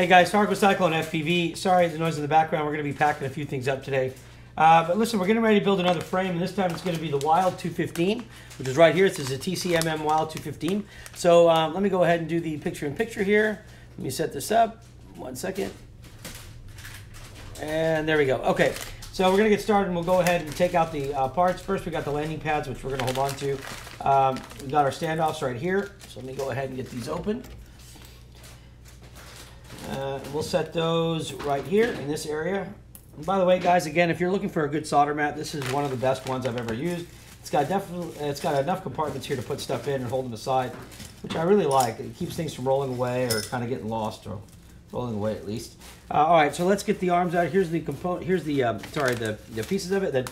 Hey guys, Tarek with Cyclone FPV. Sorry the noise in the background. We're going to be packing a few things up today. But listen, we're getting ready to build another frame, and this time it's going to be the Wild 215, which is right here. This is a TCMM Wild 215. So let me go ahead and do the picture-in-picture here. Let me set this up. 1 second. And there we go. Okay, so we're going to get started, and we'll go ahead and take out the parts. First, we got the landing pads, which we're going to hold on to. We've got our standoffs right here. So let me go ahead and get these open. We'll set those right here in this area. And by the way, guys, again, if you're looking for a good solder mat, this is one of the best ones I've ever used. It's got enough compartments here to put stuff in and hold them aside, which I really like. It keeps things from rolling away or kind of getting lost, or rolling away at least. All right, so let's get the arms out. Here's the component. Here's the pieces of it. That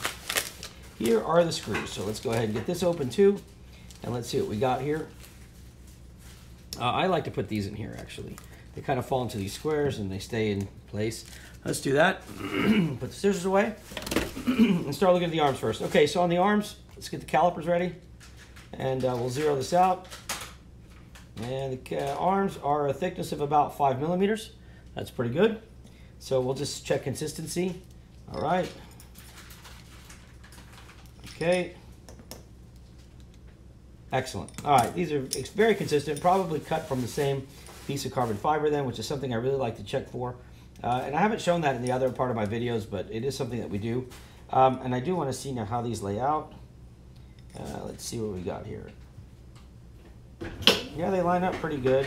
here are the screws. So let's go ahead and get this open too, and let's see what we got here. I like to put these in here actually. They kind of fall into these squares and they stay in place. Let's do that. Put the scissors away and start looking at the arms first. Okay, so on the arms, let's get the calipers ready, and we'll zero this out. And the arms are a thickness of about 5 millimeters. That's pretty good. So we'll just check consistency. All right. Okay. Excellent. All right, these are very consistent, probably cut from the same piece of carbon fiber then, which is something I really like to check for. And I haven't shown that in the other part of my videos, but it is something that we do. And I do want to see now how these lay out. Let's see what we got here. Yeah, they line up pretty good.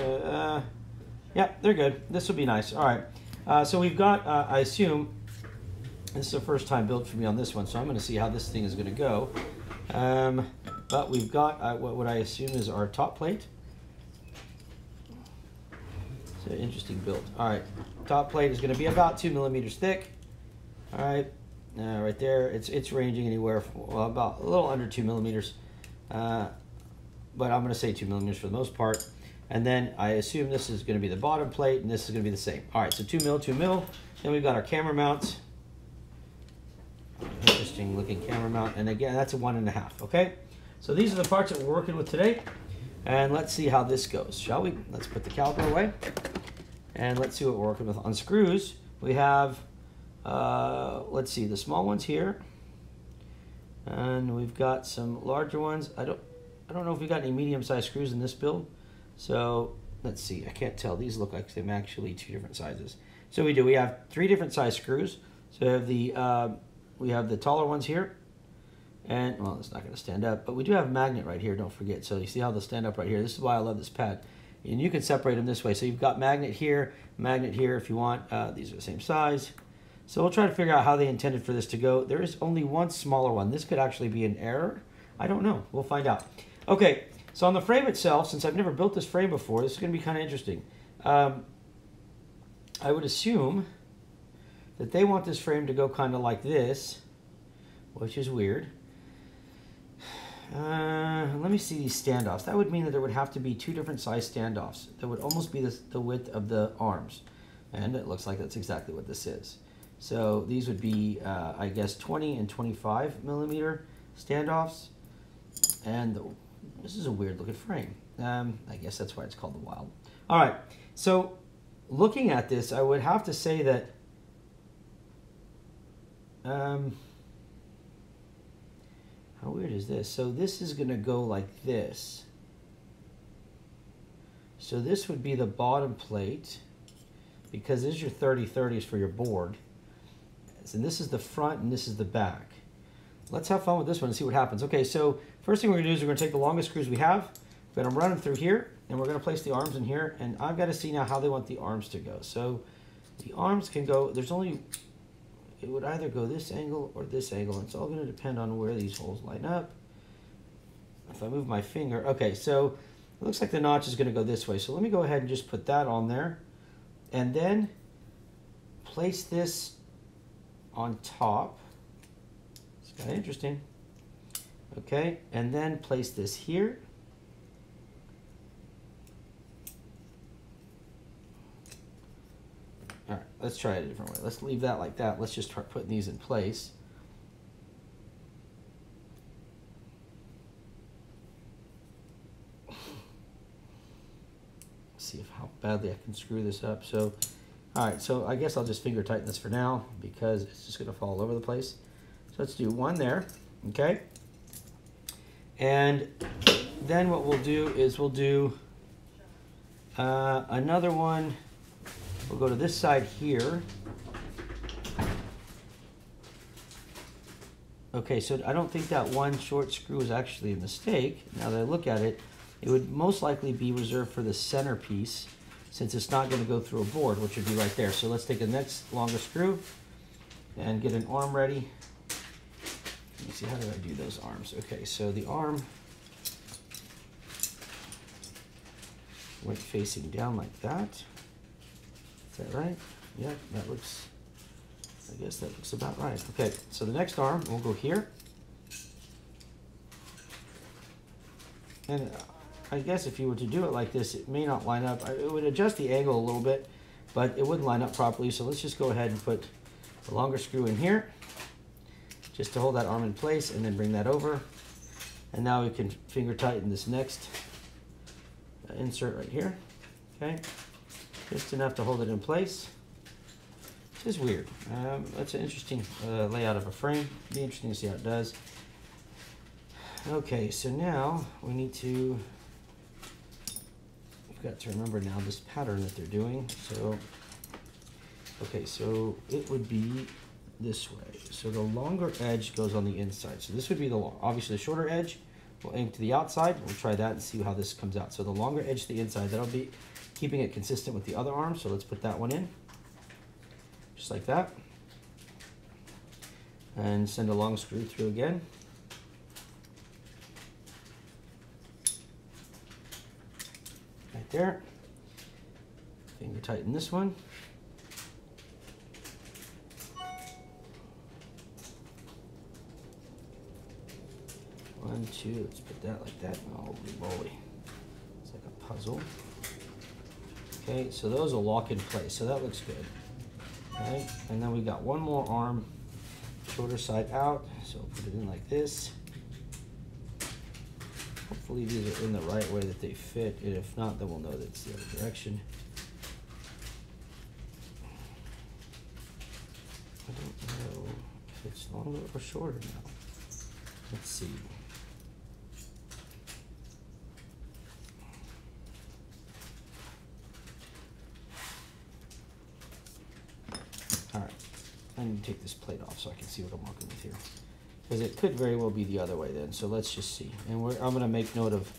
Yeah, they're good. This will be nice. All right. So we've got, I assume, this is a first time build for me on this one, so I'm going to see how this thing is going to go. But we've got what I assume is our top plate. So interesting build. All right, top plate is going to be about 2 millimeters thick. All right, right there. It's ranging anywhere from, well, about a little under 2 millimeters, but I'm going to say 2 millimeters for the most part. And then I assume this is going to be the bottom plate, and this is going to be the same. All right, so 2 mil. Then we've got our camera mounts. Interesting looking camera mount, and again, that's a 1.5. Okay, so these are the parts that we're working with today. And let's see how this goes, shall we? Let's put the caliper away, and let's see what we're working with. On screws, we have, let's see, the small ones here, and we've got some larger ones. I don't know if we got any medium-sized screws in this build, so let's see. I can't tell. These look like they're actually two different sizes. So we do. We have 3 different size screws. So we have the taller ones here. And, well, it's not going to stand up, but we do have a magnet right here, don't forget. So you see how they'll stand up right here. This is why I love this pad. And you can separate them this way. So you've got magnet here if you want. These are the same size. So we'll try to figure out how they intended for this to go. There is only one smaller one. This could actually be an error. I don't know. We'll find out. Okay, so on the frame itself, since I've never built this frame before, this is going to be kind of interesting. I would assume that they want this frame to go kind of like this, which is weird. Let me see these standoffs. That would mean that there would have to be 2 different size standoffs. That would almost be the width of the arms. And it looks like that's exactly what this is. So these would be, I guess, 20 and 25 millimeter standoffs. And this is a weird looking frame. I guess that's why it's called the Wild. All right, so looking at this, I would have to say that how weird is this? So this is going to go like this. So this would be the bottom plate, because this is your 30/30s for your board. And this is the front and this is the back. Let's have fun with this one and see what happens. Okay, so first thing we're going to do is we're going to take the longest screws we have. We're going to run them through here, and we're going to place the arms in here. And I've got to see now how they want the arms to go. So the arms can go, there's only... It would either go this angle or this angle. It's all going to depend on where these holes line up. If I move my finger, okay, so it looks like the notch is going to go this way. So let me go ahead and just put that on there, and then place this on top. It's kind of interesting. Okay, and then place this here. Let's try it a different way. Let's leave that like that. Let's just start putting these in place. Let's see how badly I can screw this up. So All right, so I guess I'll just finger tighten this for now because it's just gonna fall all over the place. So let's do one there, okay? And then what we'll do is we'll do another one. We'll go to this side here. Okay, so I don't think that one short screw is actually a mistake. Now that I look at it, it would most likely be reserved for the center piece, since it's not going to go through a board, which would be right there. So let's take the next longer screw and get an arm ready. Let me see, how did I do those arms? Okay, so the arm went facing down like that. Is that right? Yeah, that looks, I guess that looks about right. Okay, so the next arm will go here. And I guess if you were to do it like this, it may not line up. It would adjust the angle a little bit, but it wouldn't line up properly. So let's just go ahead and put the longer screw in here just to hold that arm in place, and then bring that over. And now we can finger tighten this next insert right here. Okay, just enough to hold it in place. This is weird. That's an interesting layout of a frame. It'll be interesting to see how it does. Okay, so now we need to, got to remember now this pattern that they're doing. So okay, so it would be this way. So the longer edge goes on the inside, so this would be the long, obviously the shorter edge we'll aim to the outside. We'll try that and see how this comes out. So the longer edge to the inside, that'll be keeping it consistent with the other arm. So let's put that one in just like that and send a long screw through again. There, finger tighten this one. One, two, let's put that like that. Oh, holy, it's like a puzzle. Okay, so those will lock in place, so that looks good. All right, and then we got one more arm, shorter side out, so put it in like this. Hopefully these are in the right way that they fit, and if not, then we'll know that it's the other direction. I don't know if it's longer or shorter now. Let's see. All right, I need to take this plate off so I can see what I'm working with here, because it could very well be the other way then. So let's just see. And I'm going to make note of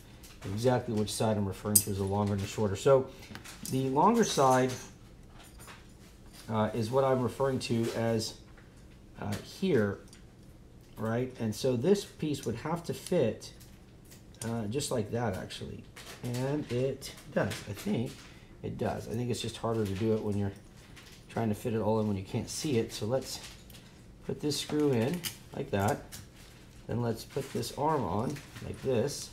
exactly which side I'm referring to as the longer and the shorter. So the longer side is what I'm referring to as here, right? And so this piece would have to fit just like that, actually. And it does. I think it does. I think it's just harder to do it when you're trying to fit it all in when you can't see it. So let's put this screw in like that. Then let's put this arm on like this.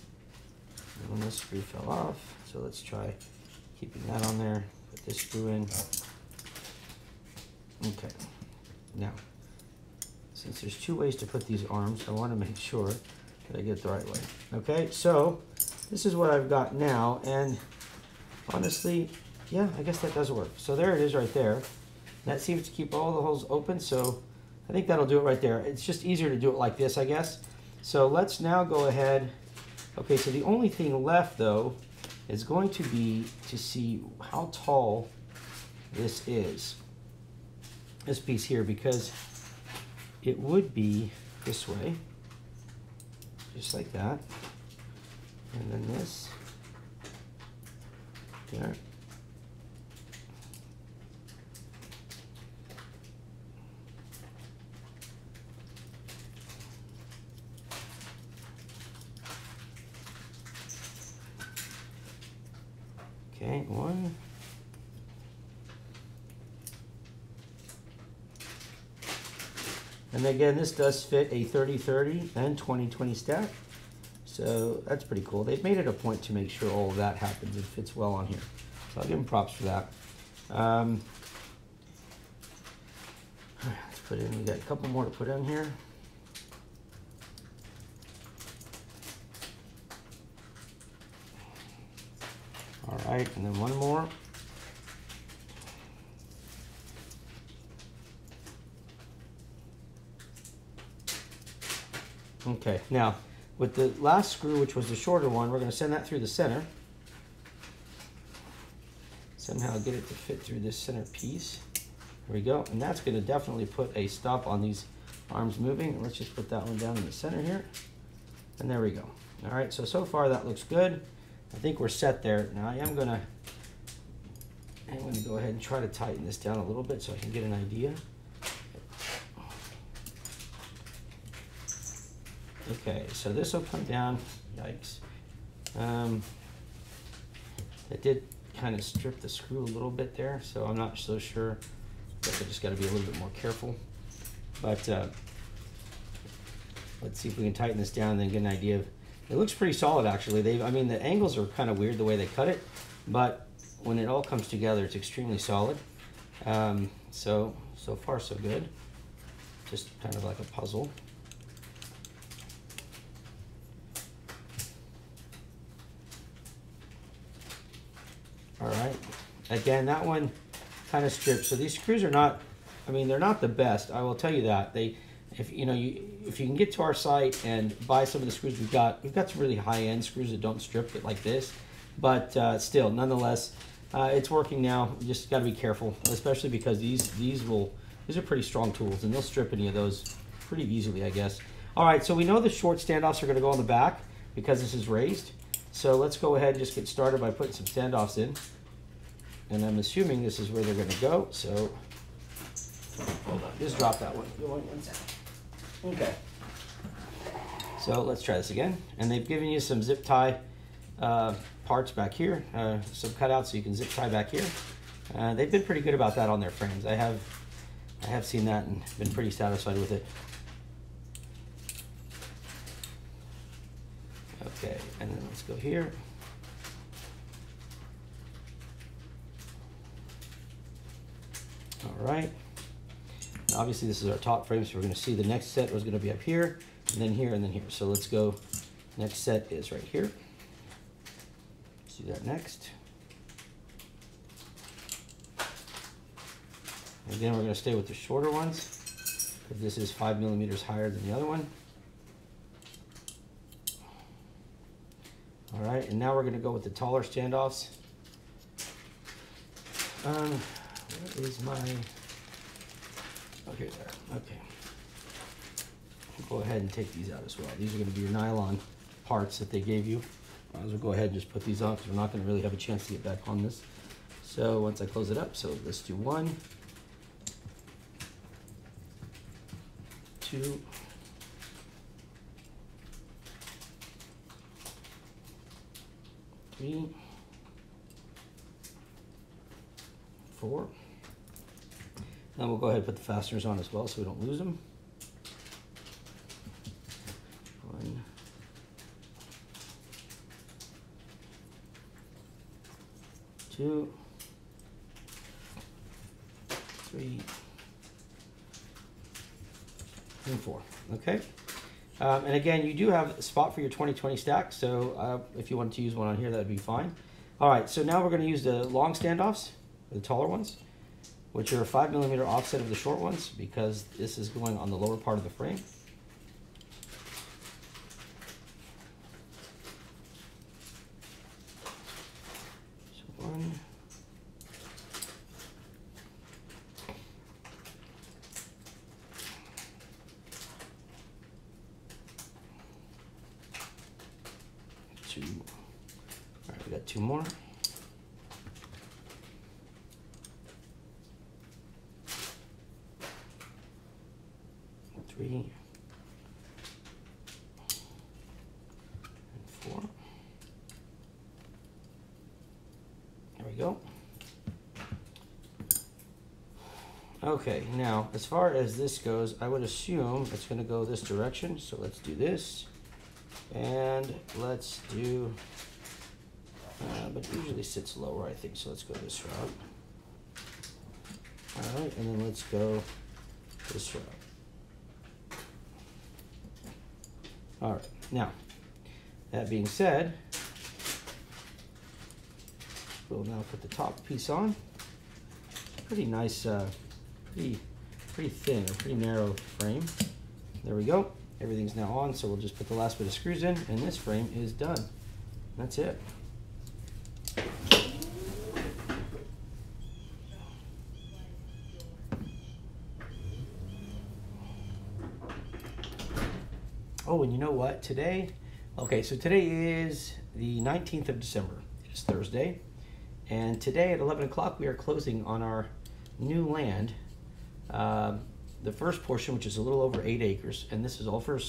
And then this screw fell off. So let's try keeping that on there. Put this screw in. Okay. Now, since there's two ways to put these arms, I want to make sure that I get it the right way. Okay, so this is what I've got now. And honestly, yeah, I guess that does work. So there it is right there. That seems to keep all the holes open. So I think that'll do it right there. It's just easier to do it like this, I guess. So let's now go ahead. Okay, so the only thing left, though, is going to be to see how tall this is, this piece here, because it would be this way, just like that. And then this, there. Okay, one. And again, this does fit a 30-30 and 20-20 stack. So that's pretty cool. They've made it a point to make sure all of that happens and fits well on here. So I'll give them props for that. All right, let's put in, we got a couple more to put in here. All right, and then one more. Okay, now with the last screw, which was the shorter one, we're going to send that through the center. Somehow get it to fit through this center piece. There we go. And that's going to definitely put a stop on these arms moving. And let's just put that one down in the center here. And there we go. All right, so far that looks good. I think we're set there. Now I am going to go ahead and try to tighten this down a little bit so I can get an idea. Okay, so this will come down. Yikes. It did kind of strip the screw a little bit there, so I'm not so sure. I just got to be a little bit more careful. But let's see if we can tighten this down and then get an idea of. It looks pretty solid, actually. I mean, the angles are kind of weird the way they cut it, but when it all comes together, it's extremely solid. So far, so good. Just kind of like a puzzle. All right. Again, that one kind of stripped. So these screws are not. I mean, they're not the best. I will tell you that they. If you can get to our site and buy some of the screws we've got some really high-end screws that don't strip it like this, but still, nonetheless, it's working now. You just got to be careful, especially because these are pretty strong tools, and they'll strip any of those pretty easily, I guess. All right, so we know the short standoffs are going to go on the back because this is raised. So let's go ahead and just get started by putting some standoffs in, and I'm assuming this is where they're going to go. So hold on, just drop that one. One second. Okay, so let's try this again. And they've given you some zip tie parts back here, some cutouts so you can zip tie back here. They've been pretty good about that on their frames. I have seen that and been pretty satisfied with it. Okay, and then let's go here. All right. Obviously, this is our top frame, so we're going to see the next set was going to be up here, and then here, and then here. So let's go. Next set is right here. Let's do that next. Again, we're going to stay with the shorter ones, because this is 5 millimeters higher than the other one. All right, and now we're going to go with the taller standoffs. Where is my... Oh, here they are. Okay. Go ahead and take these out as well. These are going to be your nylon parts that they gave you. Might as well go ahead and just put these off because we're not going to really have a chance to get back on this. So once I close it up, so let's do 1, 2. Three, 4. Then we'll go ahead and put the fasteners on as well so we don't lose them. 1, 2, 3, and 4. Okay. And again, you do have a spot for your 2020 stack, so if you wanted to use one on here, that would be fine. All right, so now we're going to use the long standoffs, the taller ones, which are a 5 millimeter offset of the short ones because this is going on the lower part of the frame. So 1, 2, all right, we got 2 more. 3, and 4. There we go. Okay, now as far as this goes, I would assume it's going to go this direction. So let's do this, and let's do. But it usually sits lower, I think. So let's go this route. All right, and then let's go this route. All right, now, that being said, we'll now put the top piece on. Pretty nice, pretty thin, pretty narrow frame. There we go. Everything's now on, so we'll just put the last bit of screws in, and this frame is done. That's it. Oh, and you know what? Today, okay, so today is the 19th of December. It's Thursday. And today at 11 o'clock, we are closing on our new land. The first portion, which is a little over 8 acres, and this is all for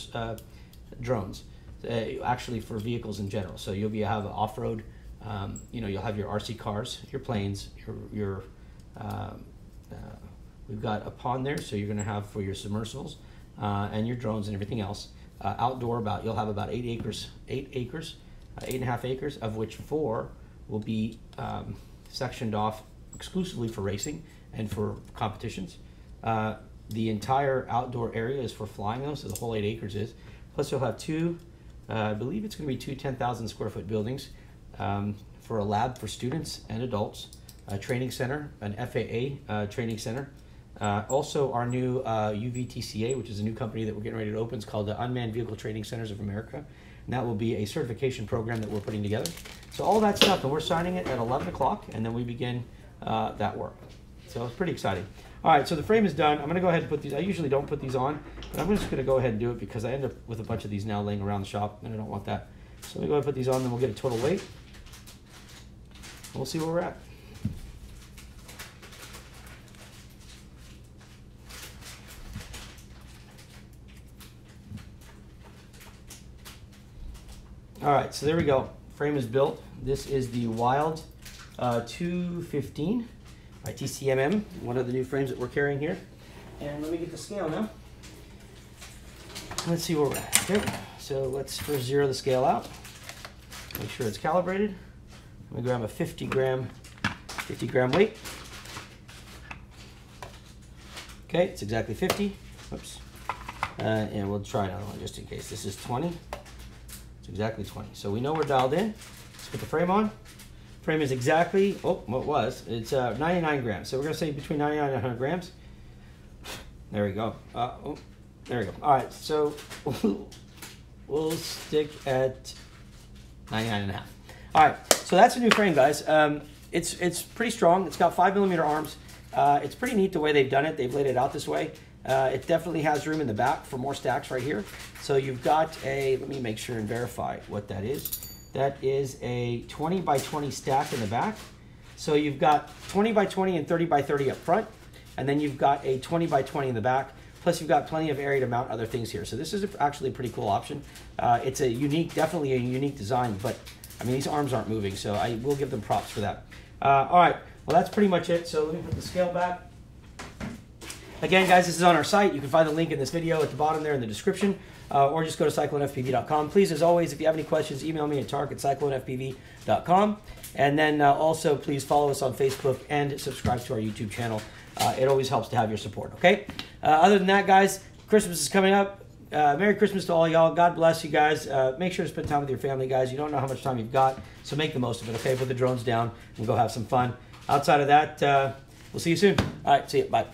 drones, actually for vehicles in general. So you'll have an off-road, you'll have your RC cars, your planes, we've got a pond there, so you're gonna have for your submersibles and your drones and everything else. Outdoor, you'll have about 8.5 acres, of which 4 will be sectioned off exclusively for racing and for competitions. The entire outdoor area is for flying though, so the whole 8 acres is. Plus you'll have 2, I believe it's gonna be 2 10,000 square foot buildings for a lab for students and adults, a training center, an FAA training center. Also our new UVTCA, which is a new company that we're getting ready to open. It's called the Unmanned Vehicle Training Centers of America. And that will be a certification program that we're putting together. So all that stuff, and we're signing it at 11 o'clock, and then we begin that work. So it's pretty exciting. All right, so the frame is done. I'm gonna go ahead and put these, I usually don't put these on, but I'm just gonna go ahead and do it because I end up with a bunch of these now laying around the shop, and I don't want that. So let me go ahead and put these on, then we'll get a total weight. We'll see where we're at. All right, so there we go. Frame is built. This is the Wild 215 by TCMM, one of the new frames that we're carrying here. And let me get the scale now. Let's see where we're at. There we go. So let's first zero the scale out. Make sure it's calibrated. I'm gonna grab a 50 gram weight. Okay, it's exactly 50. Oops. And we'll try another one just in case. This is 20. Exactly 20. So we know we're dialed in. Let's put the frame on. Frame is exactly, it's 99 grams. So we're gonna say between 99 and 100 grams. There we go. There we go. All right, so we'll stick at 99 and a half. All right, so that's a new frame, guys. It's pretty strong. It's got 5mm arms. It's pretty neat the way they've done it. They've laid it out this way. It definitely has room in the back for more stacks right here. So you've got a, let me make sure and verify what that is. That is a 20 by 20 stack in the back. So you've got 20 by 20 and 30 by 30 up front. And then you've got a 20 by 20 in the back. Plus you've got plenty of area to mount other things here. So this is actually a pretty cool option. It's definitely a unique design, but I mean, these arms aren't moving. So I will give them props for that. All right, well, that's pretty much it. So let me put the scale back. Again, guys, this is on our site. You can find the link in this video at the bottom there in the description, or just go to CycloneFPV.com. Please, as always, if you have any questions, email me at Tarek at CycloneFPV.com. And then also, please follow us on Facebook and subscribe to our YouTube channel. It always helps to have your support, okay? Other than that, guys, Christmas is coming up. Merry Christmas to all y'all. God bless you guys. Make sure to spend time with your family, guys. You don't know how much time you've got, so make the most of it, okay? Put the drones down and go have some fun. Outside of that, we'll see you soon. All right, see you. Bye.